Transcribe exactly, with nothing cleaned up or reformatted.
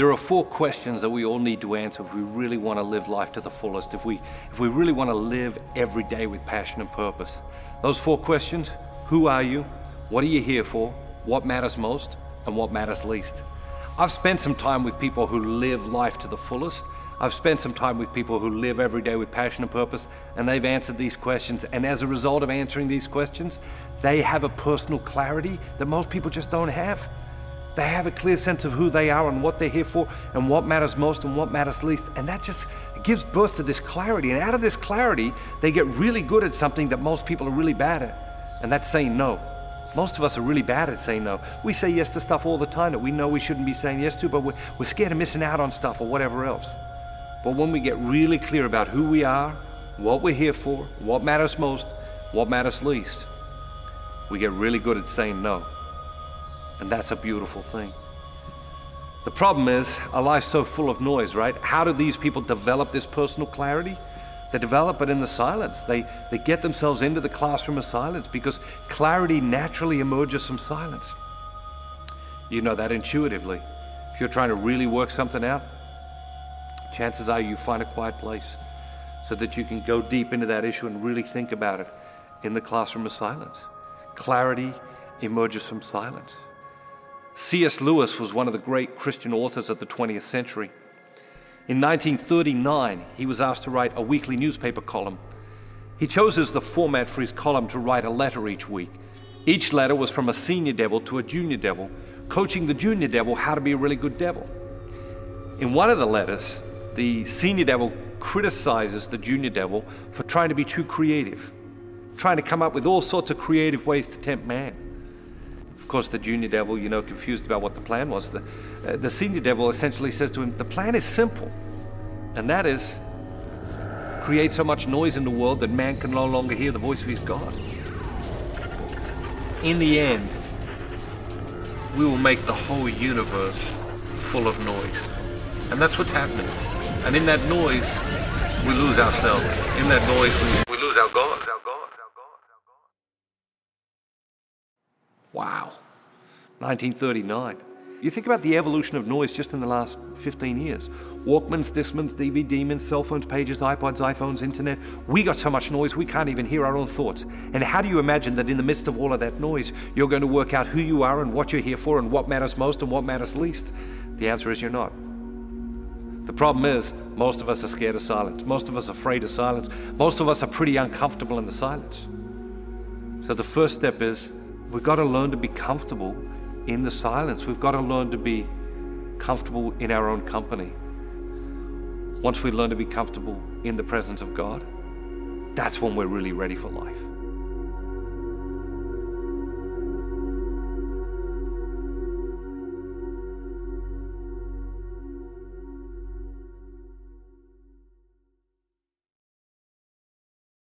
There are four questions that we all need to answer if we really want to live life to the fullest, if we, if we really want to live every day with passion and purpose. Those four questions: who are you, what are you here for, what matters most, and what matters least. I've spent some time with people who live life to the fullest. I've spent some time with people who live every day with passion and purpose, and they've answered these questions. And as a result of answering these questions, they have a personal clarity that most people just don't have. They have a clear sense of who they are and what they're here for and what matters most and what matters least. And that just gives birth to this clarity. And out of this clarity, they get really good at something that most people are really bad at, and that's saying no. Most of us are really bad at saying no. We say yes to stuff all the time that we know we shouldn't be saying yes to, but we're, we're scared of missing out on stuff or whatever else. But when we get really clear about who we are, what we're here for, what matters most, what matters least, we get really good at saying no. And that's a beautiful thing. The problem is, our life's so full of noise, right? How do these people develop this personal clarity? They develop it in the silence. They, they get themselves into the classroom of silence, because clarity naturally emerges from silence. You know that intuitively. If you're trying to really work something out, chances are you find a quiet place so that you can go deep into that issue and really think about it in the classroom of silence. Clarity emerges from silence. C S Lewis was one of the great Christian authors of the twentieth century. In nineteen thirty-nine, he was asked to write a weekly newspaper column. He chose as the format for his column to write a letter each week. Each letter was from a senior devil to a junior devil, coaching the junior devil how to be a really good devil. In one of the letters, the senior devil criticizes the junior devil for trying to be too creative, trying to come up with all sorts of creative ways to tempt man. Of course, the junior devil, you know, confused about what the plan was. The, uh, the senior devil essentially says to him, the plan is simple, and that is create so much noise in the world that man can no longer hear the voice of his God. In the end, we will make the whole universe full of noise. And that's what's happening. And in that noise, we lose ourselves. In that noise, we lose our God. Wow, nineteen thirty-nine. You think about the evolution of noise just in the last fifteen years. Walkmans, Discmans, D V D-mans, cell phones, pages, iPods, iPhones, internet. We got so much noise we can't even hear our own thoughts. And how do you imagine that in the midst of all of that noise, you're going to work out who you are and what you're here for and what matters most and what matters least? The answer is you're not. The problem is, most of us are scared of silence. Most of us are afraid of silence. Most of us are pretty uncomfortable in the silence. So the first step is, we've got to learn to be comfortable in the silence. We've got to learn to be comfortable in our own company. Once we learn to be comfortable in the presence of God, that's when we're really ready for life.